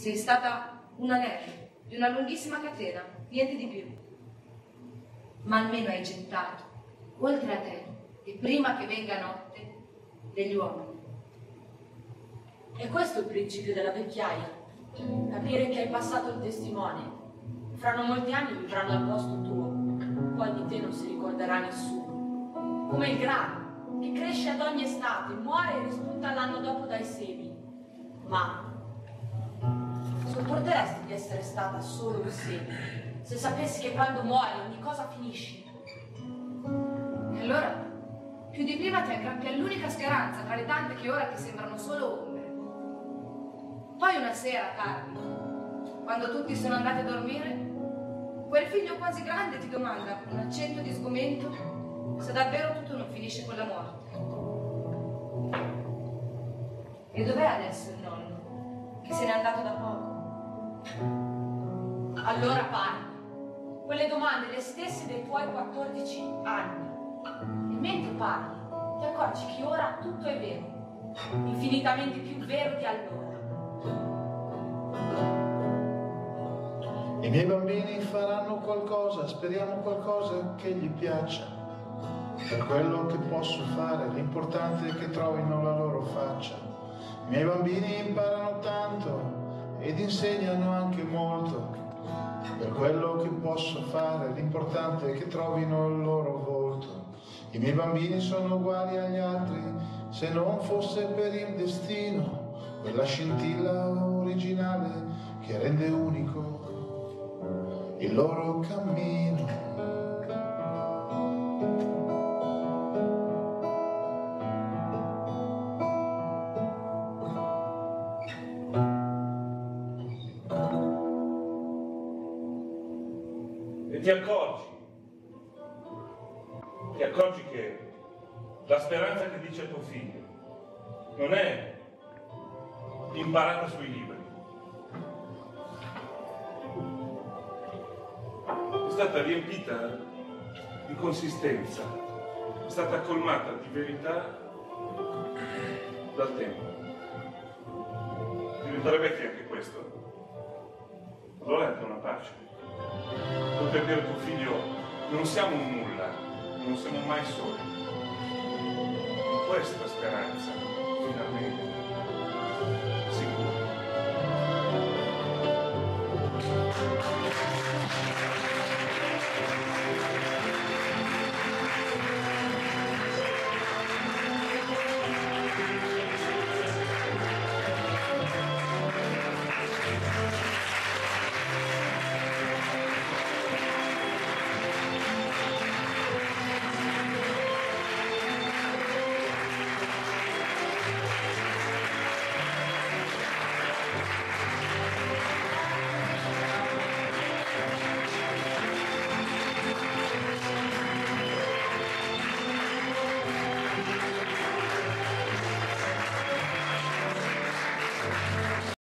Sei stata un anello di una lunghissima catena, niente di più. Ma almeno hai gettato, oltre a te, e prima che venga notte, degli uomini. E questo è il principio della vecchiaia, capire che hai passato il testimone. Fra non molti anni vivranno al posto tuo, poi di te non si ricorderà nessuno. Come il grano, che cresce ad ogni estate, muore e rispunta l'anno dopo dai semi. Ma sopporteresti di essere stata solo un seme, se sapessi che quando muori ogni cosa finisce? E allora, più di prima ti aggrappi all'unica speranza tra le tante che ora ti sembrano solo ombre. Poi una sera, tardi, quando tutti sono andati a dormire, quel figlio quasi grande ti domanda con un accento di sgomento se davvero tutto non finisce con la morte. E dov'è adesso il nonno, che se n'è andato da poco? Allora parli. Quelle domande le stesse dei tuoi 14 anni. E mentre parli, ti accorgi che ora tutto è vero, infinitamente più vero di allora. I miei bambini faranno qualcosa, speriamo qualcosa che gli piaccia. Per quello che posso fare, l'importante è che trovino la loro faccia. I miei bambini imparano tanto ed insegnano anche molto. Per quello che posso fare, l'importante è che trovino il loro volto. I miei bambini sono uguali agli altri, se non fosse per il destino, quella scintilla originale che rende unico il loro cammino. Ti accorgi che la speranza che dice a tuo figlio non è imparata sui libri. È stata riempita di consistenza, è stata colmata di verità dal tempo. Diventerebbe anche questo. Allora è anche una pace. Poter dire a tuo figlio, non siamo nulla, non siamo mai soli. Questa speranza, finalmente.